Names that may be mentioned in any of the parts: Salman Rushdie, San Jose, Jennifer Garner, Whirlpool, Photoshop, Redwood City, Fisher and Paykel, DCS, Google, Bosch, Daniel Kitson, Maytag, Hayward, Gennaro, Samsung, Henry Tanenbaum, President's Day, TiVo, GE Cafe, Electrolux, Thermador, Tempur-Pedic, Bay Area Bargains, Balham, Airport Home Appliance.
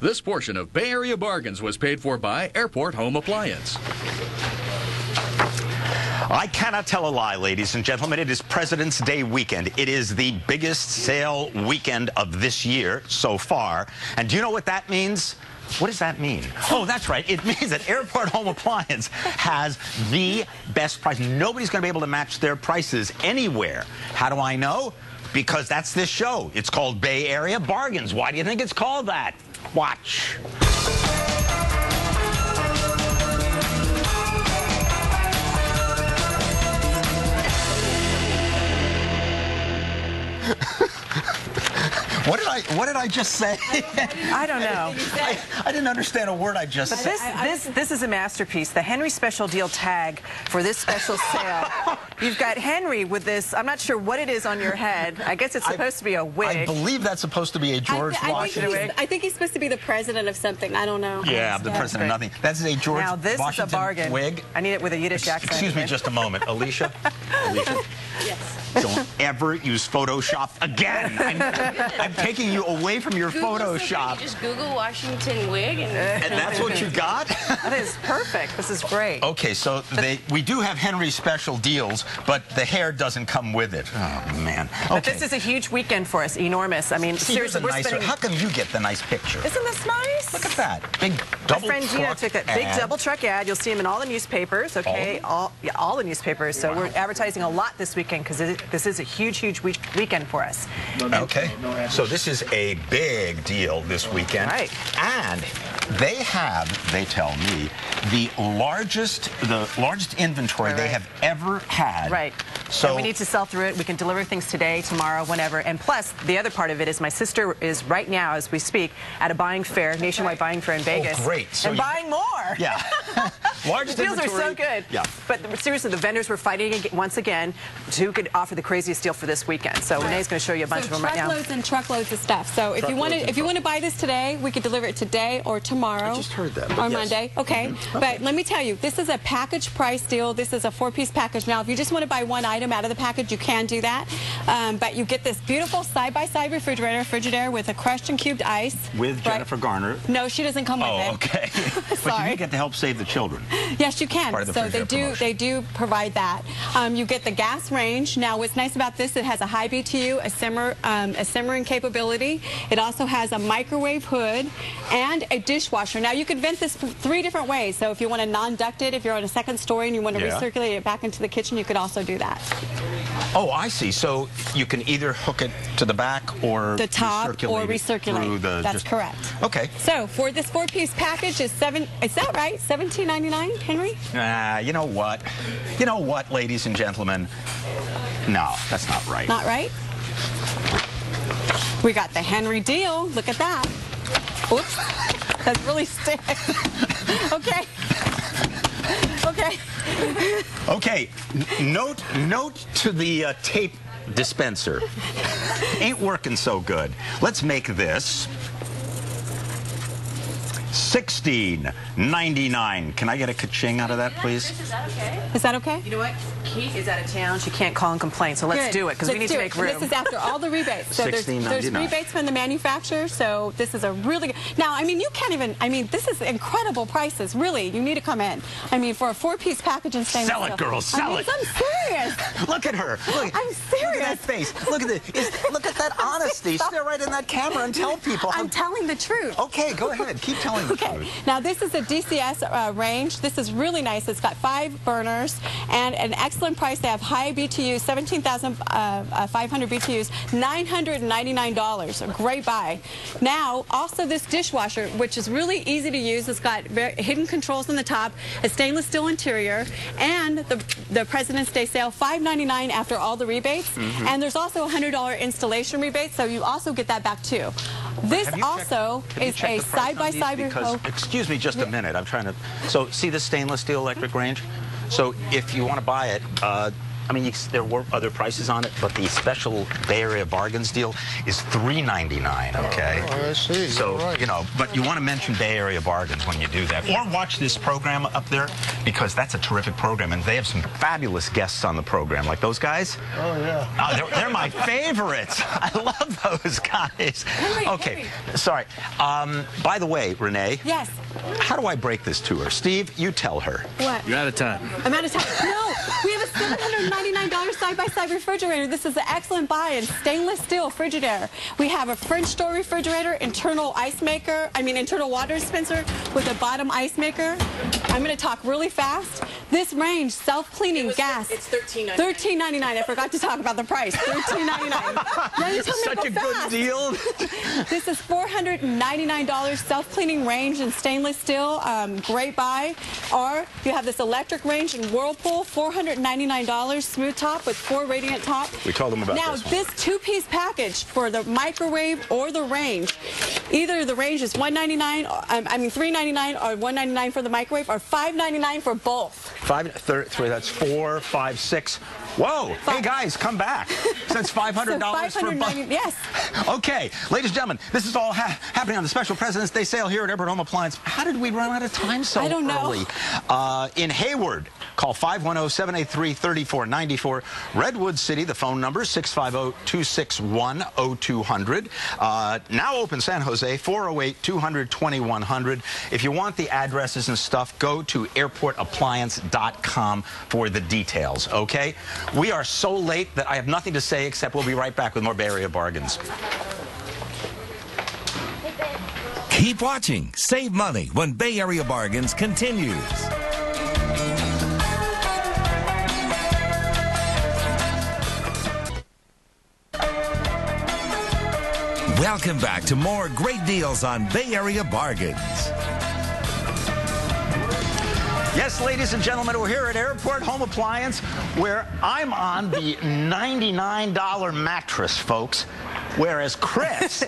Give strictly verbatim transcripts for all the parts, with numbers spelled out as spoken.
This portion of Bay Area Bargains was paid for by Airport Home Appliance. I cannot tell a lie, ladies and gentlemen. It is President's Day weekend. It is the biggest sale weekend of this year so far. And do you know what that means? What does that mean? Oh, that's right. It means that Airport Home Appliance has the best price. Nobody's going to be able to match their prices anywhere. How do I know? Because that's this show. It's called Bay Area Bargains. Why do you think it's called that? Watch. What did I? What did I just say? I don't know. I, I didn't understand a word I just but said. This, I, I, this, this is a masterpiece. The Henry special deal tag for this special sale. You've got Henry with this. I'm not sure what it is on your head. I guess it's supposed I, to be a wig. I believe that's supposed to be a George I, I Washington wig. I think he's supposed to be the president of something. I don't know. Yeah, the president of nothing. That's a George now, this Washington is a bargain. Wig. I need it with a Yiddish accent. Excuse me, just a moment, Alicia. Alicia. Yes. Don't ever use Photoshop again. I'm, I'm taking you away from your Google Photoshop. So you just Google Washington wig, and, and that's what you got. That is perfect. This is great. Okay, so they we do have Henry's special deals, but the hair doesn't come with it. Oh man. Okay. But this is a huge weekend for us. Enormous. I mean, see, seriously, we're nicer, spending. How come you get the nice picture? Isn't this nice? Look at that big double. My friend Gina took that big double truck ad. You'll see them in all the newspapers. Okay, all all, yeah, all the newspapers. So wow. We're advertising a lot this weekend because it. This is a huge, huge week weekend for us. Okay. So this is a big deal this weekend. Right. And they have, they tell me, the largest, the largest inventory right, right. they have ever had. Right. So and we need to sell through it. We can deliver things today, tomorrow, whenever. And plus, the other part of it is my sister is right now, as we speak, at a buying fair, nationwide buying fair in Vegas. Oh, great. So and you, buying more. Yeah. Largest the deals inventory. Are so good. Yeah. But seriously, the vendors were fighting once again to get offer the craziest deal for this weekend. So right. Renee's going to show you a bunch so of them right now. Truckloads and truckloads of stuff. So if you want to, if you want to buy this today, we could deliver it today or tomorrow. I just heard that. Or yes. Monday. Okay. Mm-hmm. But okay. Let me tell you, this is a package price deal. This is a four-piece package. Now, if you just want to buy one item out of the package, you can do that. Um, but you get this beautiful side-by-side refrigerator, Frigidaire with a crushed and cubed ice. With right? Jennifer Garner. No, she doesn't come oh, with it. Oh, okay. Sorry. But you get to help save the children. Yes, you can. The so they do, promotion. They do provide that. Um, you get the gas range. Now, what's nice about this, it has a high B T U, a simmer, um, a simmering capability. It also has a microwave hood and a dishwasher. Now, you could vent this three different ways. So if you want to non-duct it, if you're on a second story and you want to yeah. recirculate it back into the kitchen, you could also do that. Oh, I see. So you can either hook it to the back or the top recirculate or recirculate. The, That's just, correct. Okay. So for this four-piece package is seven. Is that right? seventeen ninety-nine, Henry? Nah. You know what? You know what, ladies and gentlemen? No, that's not right. Not right? We got the Henry deal. Look at that. Oops. That's really stiff. Okay. Okay. Okay. Note, note to the uh, tape dispenser. Ain't working so good. Let's make this sixteen ninety-nine. Can I get a ka-ching out of that, please? Is that okay? Is that okay? You know what? Kate is out of town. She can't call and complain, so let's Good. do it because we need to make it. room. And this is after all the rebates. So there's, there's rebates from the manufacturer, so this is a really good... Now, I mean, you can't even... I mean, this is incredible prices, really. You need to come in. I mean, for a four-piece package and thing... Sell it, girls, sell I mean, it. I'm serious. Look at her. Look, I'm serious. Look at that face. Look at, the, look at that honesty. Stare right in that camera and tell people. I'm, I'm telling the truth. Okay, go ahead. Keep telling the okay. truth. Now, this is a D C S uh, range. This is really nice. It's got five burners and an excellent... Excellent price. They have high B T Us, seventeen thousand five hundred B T Us, nine hundred ninety-nine dollars. A great buy. Now, also this dishwasher, which is really easy to use. It's got very hidden controls on the top, a stainless steel interior, and the, the President's Day sale, five ninety-nine after all the rebates. Mm-hmm. And there's also a one hundred dollar installation rebate, so you also get that back too. This also checked, is a side-by-side... Side oh. Excuse me just a minute. I'm trying to... So, see the stainless steel electric range? So if you want to buy it, uh, I mean, there were other prices on it, but the special Bay Area Bargains deal is three ninety-nine, okay? Oh, I see. So, right. you know, but you want to mention Bay Area Bargains when you do that. Or watch this program up there, because that's a terrific program, and they have some fabulous guests on the program, like those guys. Oh, yeah. Oh, they're, they're my favorites. I love those guys. Henry, okay, Henry. sorry. Um, by the way, Renee. Yes. How do I break this to her? Steve, you tell her. What? You're out of time. I'm out of time. No, we have a seven hundred ninety-nine dollar side-by-side refrigerator. This is an excellent buy in stainless steel Frigidaire. We have a French door refrigerator, internal ice maker, I mean internal water dispenser with a bottom ice maker. I'm going to talk really fast. This range, self-cleaning gas. It's thirteen ninety-nine. thirteen ninety-nine. I forgot to talk about the price. thirteen ninety-nine. Now you tell me to go fast. Such a good deal. This is four hundred ninety-nine dollar self-cleaning range in stainless steel. Um, great buy. Or you have this electric range in Whirlpool, four hundred ninety-nine dollar smooth top with four radiant top. We told them about this. Now this, this two-piece package for the microwave or the range, either the range is one ninety-nine. Um, I mean three ninety-nine or one ninety-nine for the microwave or five ninety-nine for both. Five, thir three, that's four, five, six. Whoa! Five. Hey guys, come back. So that's five hundred dollars so for both. Yes. Okay, ladies and gentlemen, this is all ha happening on the special President's Day sale here at Airport Home Appliance. How did we run out of time so early? I don't early? know. Uh, in Hayward, call five one zero, seven eight three, three four nine four. Redwood City, the phone number six five zero, two six one, zero two zero zero. Uh, now open San Jose, four oh eight, two hundred, twenty-one hundred. If you want the addresses and stuff, go to airport appliance dot com for the details. Okay, we are so late that I have nothing to say except we'll be right back with more Bay Area Bargains. Keep watching, save money when Bay Area Bargains continues. Welcome back to more great deals on Bay Area Bargains. Yes, ladies and gentlemen, we're here at Airport Home Appliance, where I'm on the ninety-nine dollar mattress, folks. Whereas Chris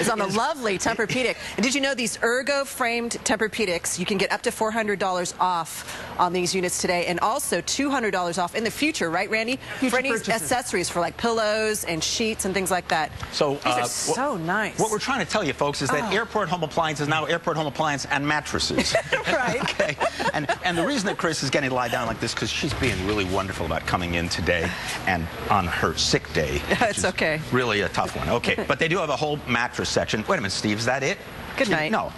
is on the is, lovely Tempur-Pedic. And did you know these ergo-framed Tempur-Pedics, you can get up to four hundred dollars off on these units today, and also two hundred dollars off in the future, right, Randy? For any accessories for like pillows and sheets and things like that. So these uh, are so nice. What we're trying to tell you, folks, is that oh. Airport Home Appliance is now Airport Home Appliance and mattresses. Right. Okay. And and the reason that Chris is getting lied down like this because she's being really wonderful about coming in today and on her sick day. It's okay. Really a tough. One. Okay, but they do have a whole mattress section. Wait a minute, Steve, is that it? Good night. No.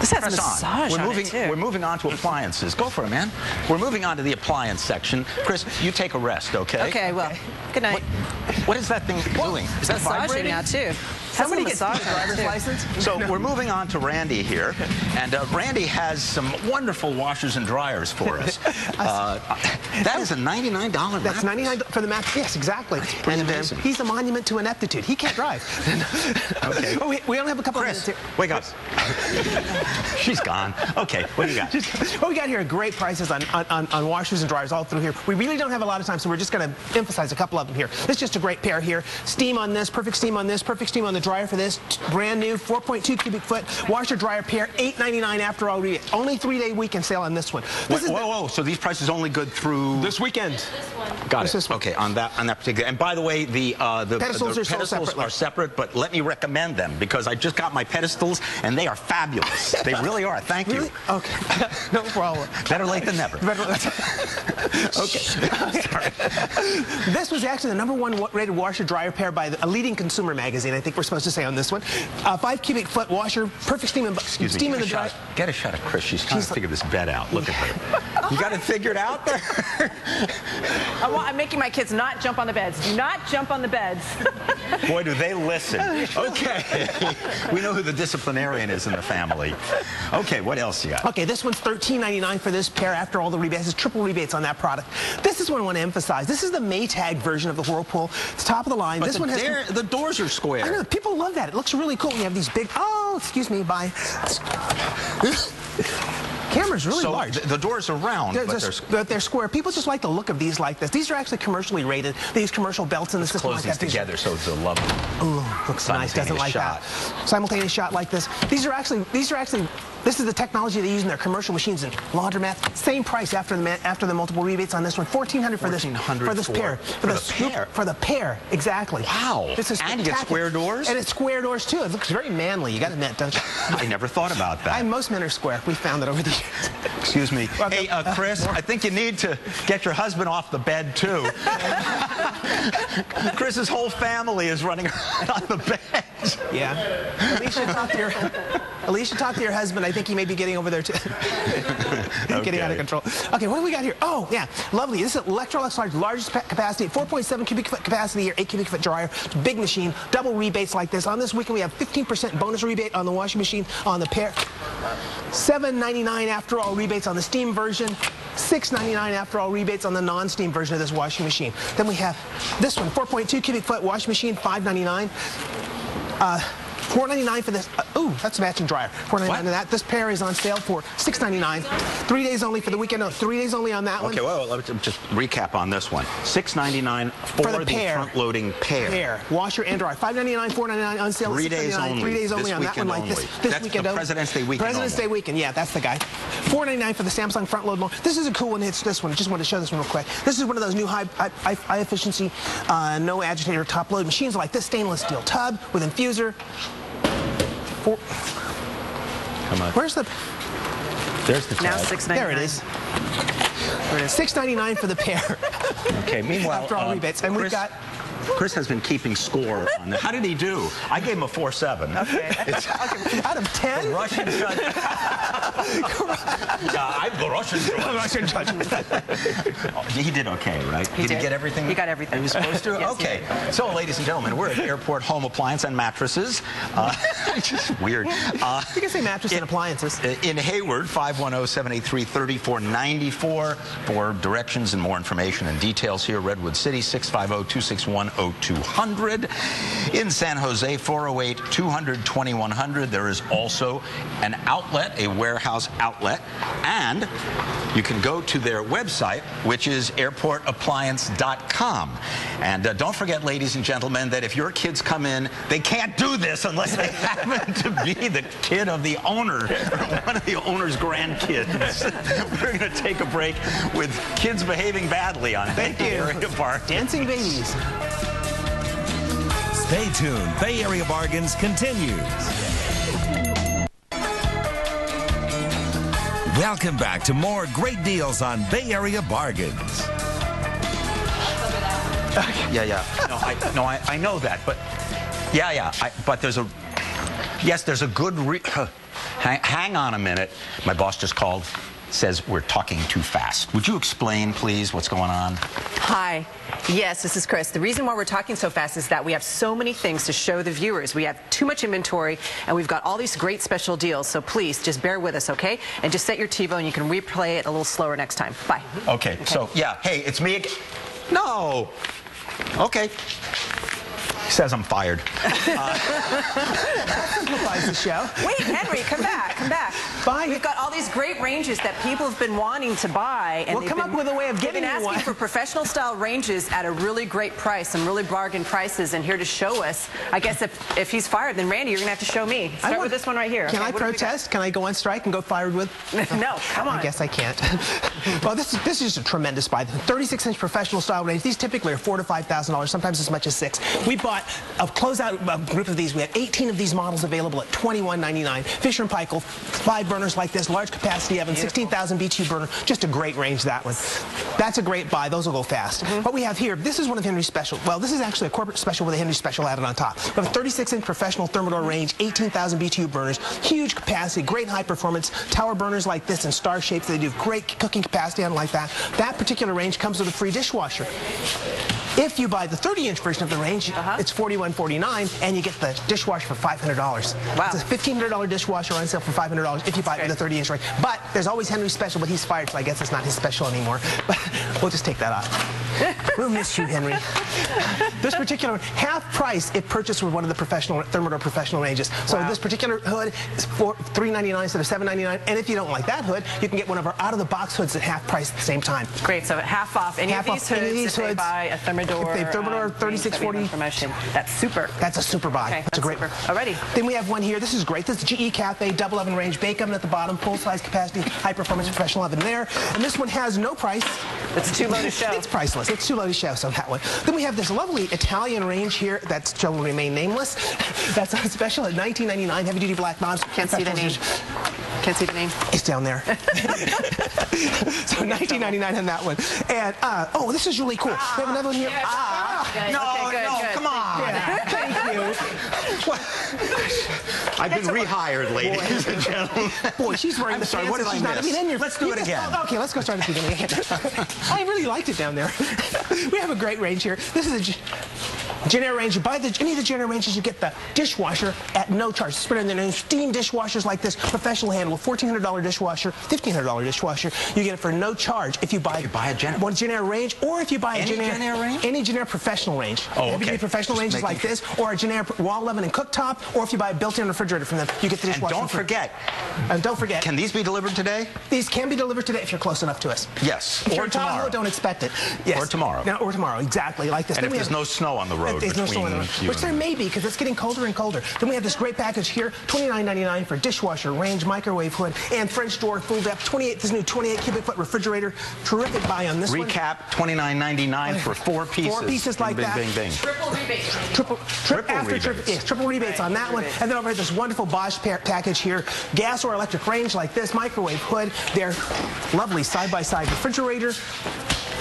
This has Press massage on. We're, on moving, it too. We're moving on to appliances. Go for it, man. We're moving on to the appliance section. Chris, you take a rest, okay? Okay, well, good night. What, what is that thing well, doing? Is that vibrating? Now, too. Somebody gets a driver's license. So no. We're moving on to Randy here. And uh, Randy has some wonderful washers and dryers for us. uh, that is a ninety-nine dollar mattress. That's ninety-nine dollars for the mattress. Yes, exactly. That's pretty and, amazing. Um, he's a monument to ineptitude. He can't drive. Okay. Oh, wait, we only have a couple Chris, of minutes here. Wake up. She's gone. Okay, what do you got? Just, well, we got here at great prices on, on, on washers and dryers all through here. We really don't have a lot of time, so we're just going to emphasize a couple of them here. This is just a great pair here. Steam on this, perfect steam on this, perfect steam on the dryer for this. Brand new, four point two cubic foot washer dryer pair, eight ninety-nine after all. Only three-day weekend sale on this one. This Wait, whoa, the, whoa, so these prices only good through... This weekend. This one. Got this it. This one. Okay, on that, on that particular... And by the way, the, uh, the pedestals, the, the are, pedestals so are separate, but let me recommend them, because I just got my pedestals, and they are fabulous. They really are. Thank really? you. Okay. No problem. Better late than never. Okay. Sorry. This was actually the number one rated washer dryer pair by a leading consumer magazine. I think we're supposed to say on this one. Uh, five cubic foot washer, perfect steam and Excuse steam me. Get in the dryer. Get a shot of Chris. She's trying She's to figure this bed out. Look at her. You got it figured out there. I want, I'm making my kids not jump on the beds. Do not jump on the beds. Boy, do they listen. Okay. We know who the disciplinarian is in the family. Okay, what else you got? Okay, this one's thirteen ninety-nine for this pair after all the rebates. There's triple rebates on that product. This is one I want to emphasize. This is the Maytag version of the Whirlpool. It's top of the line. But this the one has dare, the doors are square. I know, people love that. It looks really cool. We have these big. Oh, excuse me. Bye. Camera's really so large. The, the doors are round, they're, but they're, they're, they're square. People just like the look of these like this. These are actually commercially rated. These commercial belts in the system like that. Close these together so it's a lovely. Ooh, looks nice. Doesn't like that. Simultaneous shot like this. These are actually. These are actually. This is the technology they use in their commercial machines and laundromat. Same price after the after the multiple rebates on this one. fourteen hundred dollars for this for this pair. For, for the, the scoop, pair. For the pair, exactly. Wow. This is and you get square doors. And it's square doors too. It looks very manly. You got a net, don't you? I never thought about that. I, most men are square. We found that over the years. Excuse me. Well, hey, uh, Chris, uh, I think you need to get your husband off the bed too. Chris's whole family is running around on the bed. Yeah. Alicia, talk to your Alicia, talk to your husband. I think he may be getting over there too. Okay. Getting out of control. Okay, what do we got here? Oh, yeah, lovely. This is Electrolux large, largest capacity, four point seven cubic foot capacity here, eight cubic foot dryer, big machine, double rebates like this. On this weekend, we have fifteen percent bonus rebate on the washing machine on the pair. seven ninety-nine after all rebates on the steam version. six ninety-nine after all rebates on the non-steam version of this washing machine. Then we have this one, four point two cubic foot washing machine, five ninety-nine. Uh, four ninety-nine for this. Uh, ooh, that's a matching dryer. four ninety-nine for that. This pair is on sale for six ninety-nine. Three days only for the weekend. No, three days only on that one. Okay, well, let me just recap on this one. six ninety-nine for, for the, the front-loading pair. Pair. Washer and dryer. five ninety-nine, four ninety-nine on sale. Three days only. Three days only this on that one. Like only. This, this that's weekend the only. President's Day weekend. President's only. Day weekend. Yeah, that's the guy. four ninety-nine for the Samsung front-load. This is a cool one. It's this one. I just want to show this one real quick. This is one of those new high, high, high efficiency, uh, no agitator top-load machines like this stainless steel tub with infuser. Four. Come on. Where's the? There's the tag. Now six ninety-nine. There it is. There it is. six ninety-nine for the pair. Okay. Meanwhile, after all um, rebates, and Chris, we've got. Chris has been keeping score on this. How did he do? I gave him a four seven. Okay. Okay. Out of ten. The Russian judge. Yeah, I'm the Russian judge. The Russian judge. Oh, he did okay, right? He did, did he get everything? He got everything. He was supposed to? Yes, okay. So, ladies and gentlemen, we're at Airport Home Appliance and Mattresses. Uh, just weird. Uh, you can say mattress in, and appliances. In Hayward, five one zero, seven eight three, three four nine four for directions and more information and details here. Redwood City, six five zero, two six one, zero two zero zero. In San Jose, four oh eight, two hundred, twenty-one hundred. There is also an outlet, a warehouse outlet, and you can go to their website, which is airport appliance dot com. And uh, don't forget, ladies and gentlemen, that if your kids come in, they can't do this unless they happen to be the kid of the owner or one of the owner's grandkids. We're going to take a break with kids behaving badly on Bay Area Bargains. Dancing babies. Stay tuned. Bay Area Bargains continues. Welcome back to more great deals on Bay Area Bargains. Yeah, yeah. No, I, no, I, I know that, but yeah, yeah. I, but there's a yes, there's a good. Re hang, hang on a minute. My boss just called. Says we're talking too fast. Would you explain, please, what's going on? Hi. Yes, this is Chris. The reason why we're talking so fast is that we have so many things to show the viewers. We have too much inventory, and we've got all these great special deals, so please, just bear with us, okay? And just set your TiVo, and you can replay it a little slower next time. Bye. Okay, okay. So, yeah, hey, it's me again. No! Okay. He says I'm fired. Uh, that simplifies the show. Wait, Henry, come back, come back. Bye. We've got all these great ranges that people have been wanting to buy. And we'll come been, up with a way of getting you one. They've been asking for professional-style ranges at a really great price, some really bargain prices, and here to show us. I guess if, if he's fired, then, Randy, you're going to have to show me. Start want, with this one right here. Can okay, I protest? Can I go on strike and go fired with? No, come on. I guess I can't. Well, this, this is just a tremendous buy. thirty-six inch professional-style range. These typically are four to five thousand dollars, sometimes as much as six. We bought a closeout group of these. We have eighteen of these models available at twenty-one ninety-nine. Fisher and Paykel, five burners like this, large capacity oven, sixteen thousand B T U burner. Just a great range, that one. That's a great buy. Those will go fast. Mm-hmm. What we have here, this is one of Henry's special. Well, this is actually a corporate special with a Henry special added on top. We have a thirty-six inch professional Thermador range, eighteen thousand B T U burners, huge capacity, great high performance, tower burners like this in star shapes. They do great cooking capacity on like that. That particular range comes with a free dishwasher. If you buy the thirty inch version of the range, uh-huh. It's forty-one forty-nine, and you get the dishwasher for five hundred dollars. Wow. It's a fifteen hundred dollar dishwasher on sale for five hundred dollars if you buy it with the thirty inch range. But there's always Henry's special, but he's fired, so I guess it's not his special anymore. But We'll just take that off. We'll miss you, Henry. This particular one, half price if purchased with one of the professional Thermador professional ranges. So wow. This particular hood is for three ninety-nine instead of seven ninety-nine. And if you don't like that hood, you can get one of our out-of-the-box hoods at half price at the same time. Great. So at half off any half of these off, hoods, any of these if hoods, they buy a Thermador, if they Thermador um, thirty-six forty. Promotion. That's super. That's a super buy. Okay, that's, that's a great. Alrighty. Then we have one here. This is great. This is G E Cafe double oven range bake oven at the bottom, full size capacity, high performance professional oven there. And this one has no price. It's too low to show. It's priceless. It's too low to show, so that one. Then we have this lovely Italian range here that shall remain nameless. That's on special at nineteen ninety-nine. Heavy duty black knobs. Can't see the name. Can't see the name. It's down there. So nineteen ninety-nine on that one. And uh, oh, this is really cool. Ah, we have another one here. Yeah, ah, yeah, no, okay, good, no, good. Come on. Yeah, thank you. What? I've been rehired, ladies and gentlemen. Boy, she's wearing I'm the sorry, pants. What did she's I not, miss? I mean, let's do it just, again. Oh, okay, let's go start at the beginning again. I really liked it down there. We have a great range here. This is a Gennaro range. You buy the, any of the Gennaro ranges, you get the dishwasher at no charge. Spin in there. Steam dishwashers like this, professional handle, fourteen hundred dollar dishwasher, fifteen hundred dollar dishwasher. You get it for no charge if you buy, you buy a Gennaro. One Gennaro range, or if you buy any a Gennaro, Gennaro range, any Gennaro professional range. Oh, okay. If professional ranges like sure. this, or a Gennaro wall oven and cooktop, or if you buy a built-in refrigerator from them, you get the dishwasher. And don't forget. And don't forget. Can these be delivered today? These can be delivered today if you're close enough to us. Yes. If or you're tomorrow. Tahoe, don't expect it. Yes. Or tomorrow. No, or tomorrow, exactly like this. And then if there's have, no snow on the road. There's no snow on the road, which there may be because it's getting colder and colder. Then we have this great package here, twenty-nine ninety-nine for dishwasher, range, microwave hood, and French door full depth. twenty-eight this new twenty-eight cubic foot refrigerator. Terrific buy on this Recap, one. Recap twenty-nine ninety-nine for four pieces. Four pieces like bing, that. Bing, bing, bing. Triple rebates. Triple, tri triple after rebates. Tri yes, triple rebates right, on that rebates. one. And then over here, this wonderful Bosch pa package here, gas or electric range like this, microwave hood. Their lovely side by side refrigerator.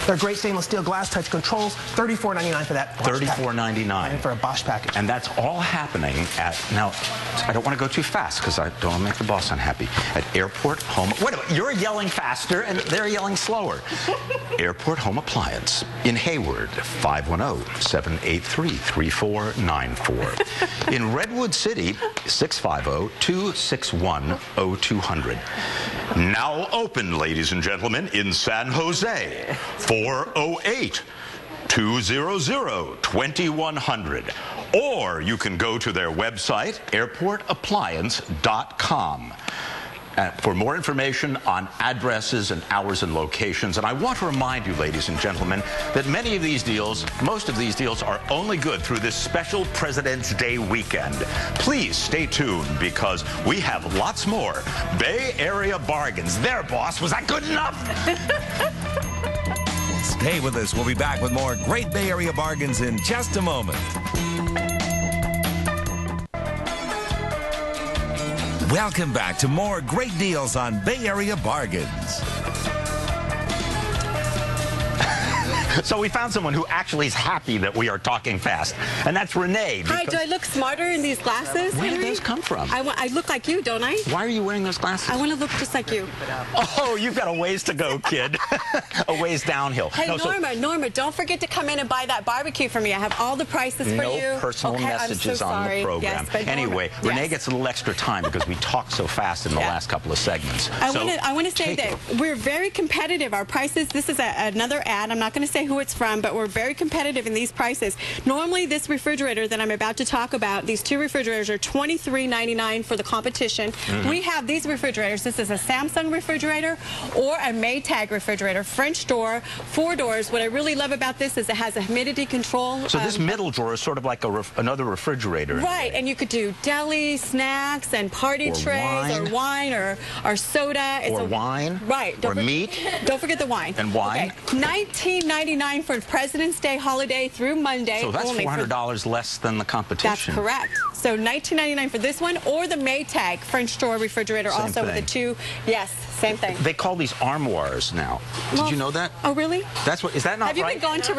They're great stainless steel glass touch controls, thirty-four ninety-nine for that. thirty-four ninety-nine for a Bosch package. And that's all happening at, now, I don't want to go too fast because I don't want to make the boss unhappy. At Airport Home, wait a minute, you're yelling faster and they're yelling slower. Airport Home Appliance in Hayward, five one zero, seven eight three, three four nine four. In Redwood City, six five zero, two six one, zero two zero zero. Now open, ladies and gentlemen, in San Jose, four oh eight, two hundred, twenty-one hundred. Or you can go to their website, airport appliance dot com. Uh, for more information on addresses and hours and locations. And I want to remind you, ladies and gentlemen, that many of these deals, most of these deals, are only good through this special President's Day weekend. Please stay tuned because we have lots more Bay Area bargains. There, boss, was that good enough? Stay with us. We'll be back with more great Bay Area bargains in just a moment. Welcome back to more great deals on Bay Area Bargains. So we found someone who actually is happy that we are talking fast, and that's Renee. Hi, do I look smarter in these glasses, Henry? Where did those come from? I, I look like you, don't I? Why are you wearing those glasses? I want to look just like you. Oh, you've got a ways to go, kid. A ways downhill. Hey, no, Norma, so Norma, don't forget to come in and buy that barbecue for me. I have all the prices for no you. No personal okay, messages so on the program. Yes, anyway, Norma, Renee yes. gets a little extra time because we talked so fast in the yeah. last couple of segments. I so want to say that it. we're very competitive. Our prices, this is a, another ad. I'm not going to say who it's from, but we're very competitive in these prices. Normally, this refrigerator that I'm about to talk about, these two refrigerators are twenty-three ninety-nine for the competition. Mm-hmm. We have these refrigerators. This is a Samsung refrigerator or a Maytag refrigerator, French door, four doors. What I really love about this is it has a humidity control. So um, this middle drawer is sort of like a ref another refrigerator. Right, and you could do deli, snacks, and party or trays, wine. or wine, or, or soda. It's or a, wine. Right. Don't or meat. Don't forget the wine. And wine. Okay. nineteen ninety-nine for President's Day holiday through Monday. So that's four hundred dollars for, less than the competition. That's correct. So nineteen ninety-nine for this one, or the Maytag French door refrigerator, same also thing. with the two. Yes, same thing. They call these armoires now. Well, did you know that? Oh, really? That's what. Is that not right? Have you right? been going to?